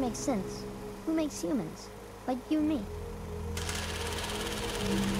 makes sense. Who makes humans? Like you and me.